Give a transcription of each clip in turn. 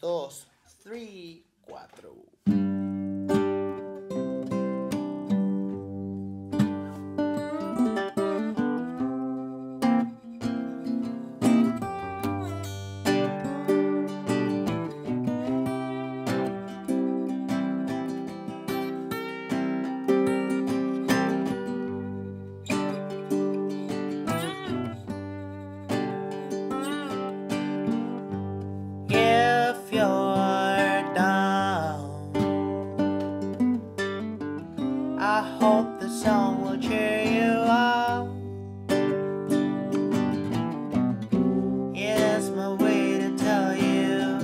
1, 2, 3, 4. I hope the song will cheer you up. It's my way to tell you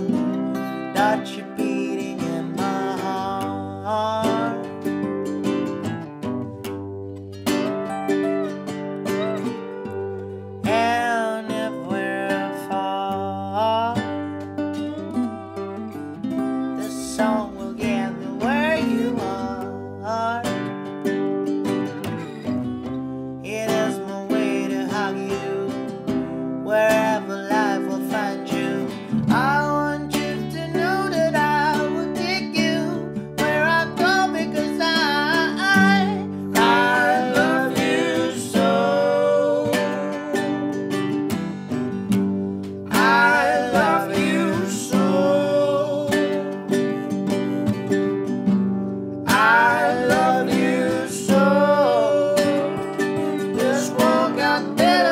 that you're beating in my heart. And if we're far, the song will get me where you are. Wherever life will find you, I want you to know that I will take you where I go, because I love you so. I love you so. I love you so. This world got better.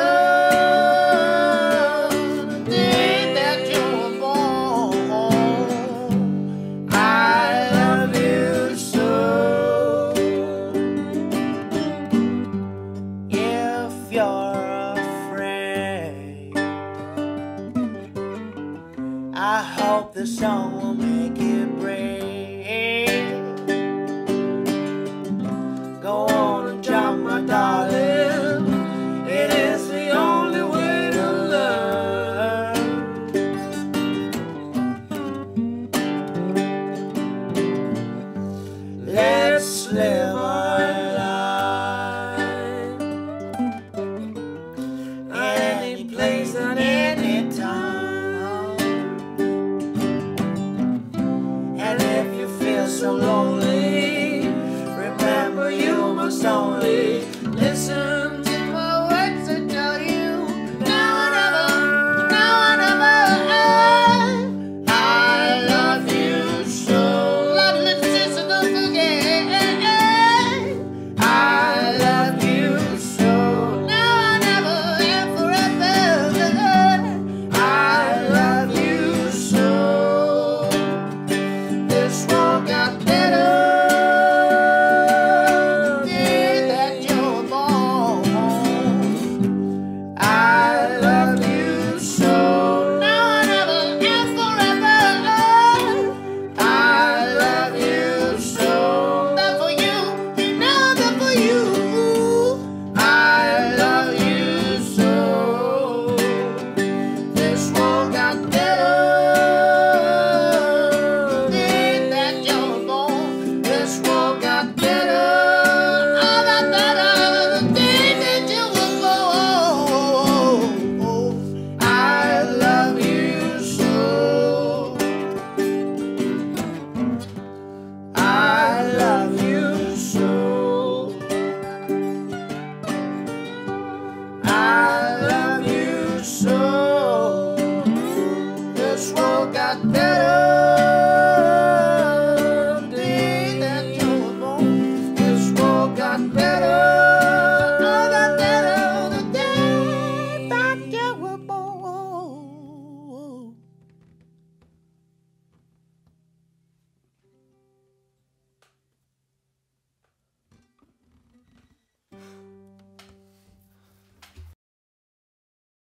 If you're afraid, I hope the song will make it.